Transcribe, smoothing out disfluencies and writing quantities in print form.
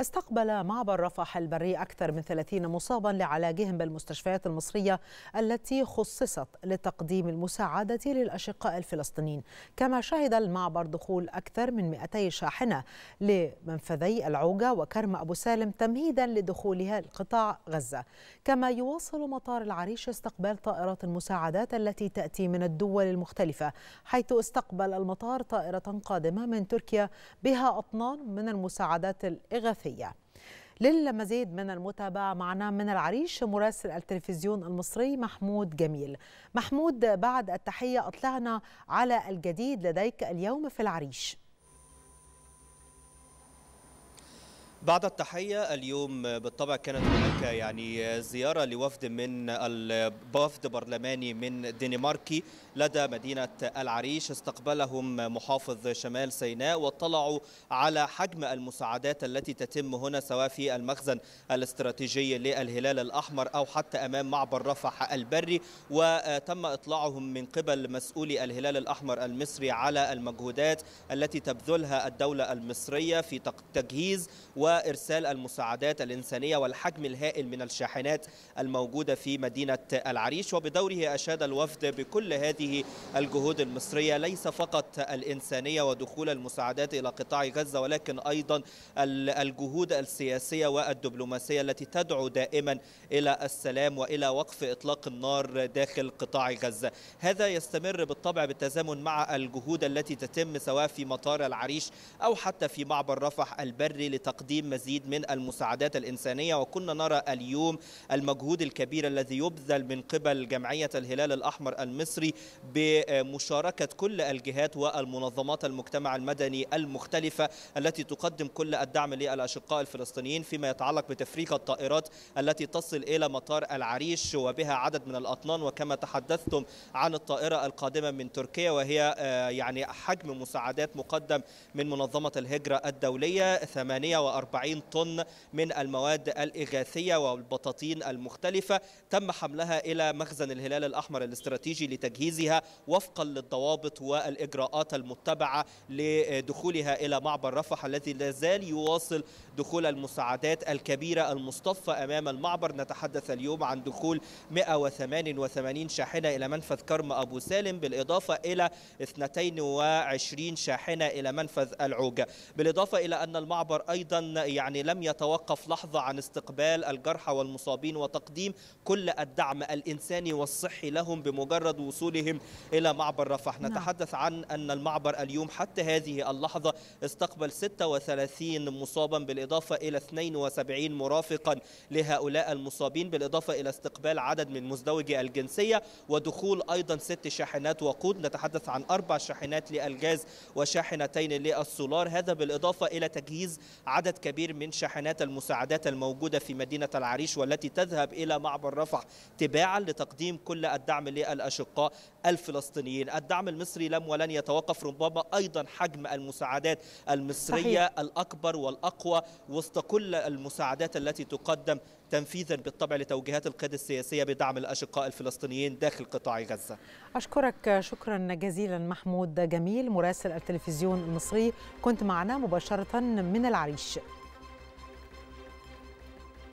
استقبل معبر رفح البري أكثر من 30 مصابا لعلاجهم بالمستشفيات المصرية التي خصصت لتقديم المساعدة للأشقاء الفلسطينيين، كما شهد المعبر دخول أكثر من 200 شاحنة لمنفذي العوجة وكرم أبو سالم تمهيدا لدخولها لقطاع غزة. كما يواصل مطار العريش استقبال طائرات المساعدات التي تأتي من الدول المختلفة، حيث استقبل المطار طائرة قادمة من تركيا بها أطنان من المساعدات الإغاثية. للمزيد من المتابعة معنا من العريش مراسل التلفزيون المصري محمود جميل. محمود، بعد التحية أطلعنا على الجديد لديك اليوم في العريش. بعد التحية اليوم بالطبع كانت هناك زيارة لوفد من الوفد برلماني من دنماركي لدى مدينة العريش، استقبلهم محافظ شمال سيناء واطلعوا على حجم المساعدات التي تتم هنا سواء في المخزن الاستراتيجي للهلال الأحمر أو حتى أمام معبر رفح البري، وتم إطلاعهم من قبل مسؤولي الهلال الأحمر المصري على المجهودات التي تبذلها الدولة المصرية في تجهيز وإرسال المساعدات الإنسانية والحجم الهائل من الشاحنات الموجودة في مدينة العريش. وبدوره أشاد الوفد بكل هذه الجهود المصرية ليس فقط الإنسانية ودخول المساعدات إلى قطاع غزة، ولكن أيضا الجهود السياسية والدبلوماسية التي تدعو دائما إلى السلام وإلى وقف إطلاق النار داخل قطاع غزة. هذا يستمر بالطبع بالتزامن مع الجهود التي تتم سواء في مطار العريش أو حتى في معبر رفح البري لتقديم مزيد من المساعدات الإنسانية. وكنا نرى اليوم المجهود الكبير الذي يبذل من قبل جمعية الهلال الأحمر المصري بمشاركة كل الجهات والمنظمات المجتمع المدني المختلفة التي تقدم كل الدعم للأشقاء الفلسطينيين، فيما يتعلق بتفريغ الطائرات التي تصل إلى مطار العريش وبها عدد من الأطنان. وكما تحدثتم عن الطائرة القادمة من تركيا وهي حجم مساعدات مقدم من منظمة الهجرة الدولية 48 طن من المواد الإغاثية والبطاطين المختلفة تم حملها إلى مخزن الهلال الأحمر الاستراتيجي لتجهيزها وفقا للضوابط والإجراءات المتبعة لدخولها إلى معبر رفح الذي لا زال يواصل دخول المساعدات الكبيرة المصطفى أمام المعبر. نتحدث اليوم عن دخول 188 شاحنة إلى منفذ كرم أبو سالم، بالإضافة إلى 22 شاحنة إلى منفذ العوجة، بالإضافة إلى أن المعبر أيضا لم يتوقف لحظة عن استقبال الجرحى والمصابين وتقديم كل الدعم الإنساني والصحي لهم بمجرد وصولهم إلى معبر رفح. نتحدث عن أن المعبر اليوم حتى هذه اللحظة استقبل 36 مصابا، بالإضافة إلى 72 مرافقا لهؤلاء المصابين، بالإضافة إلى استقبال عدد من مزدوجي الجنسية ودخول أيضا 6 شاحنات وقود. نتحدث عن 4 شاحنات للغاز وشاحنتين للسولار، هذا بالإضافة إلى تجهيز عدد كبير من شاحنات المساعدات الموجودة في مدينة العريش والتي تذهب إلى معبر رفح تباعا لتقديم كل الدعم للأشقاء الفلسطينيين. الدعم المصري لم ولن يتوقف، ربما أيضا حجم المساعدات المصرية صحيح الأكبر والأقوى وسط كل المساعدات التي تقدم تنفيذا بالطبع لتوجيهات القيادة السياسية بدعم الأشقاء الفلسطينيين داخل قطاع غزة. أشكرك شكرا جزيلا محمود جميل مراسل التلفزيون المصري، كنت معنا مباشرة من العريش.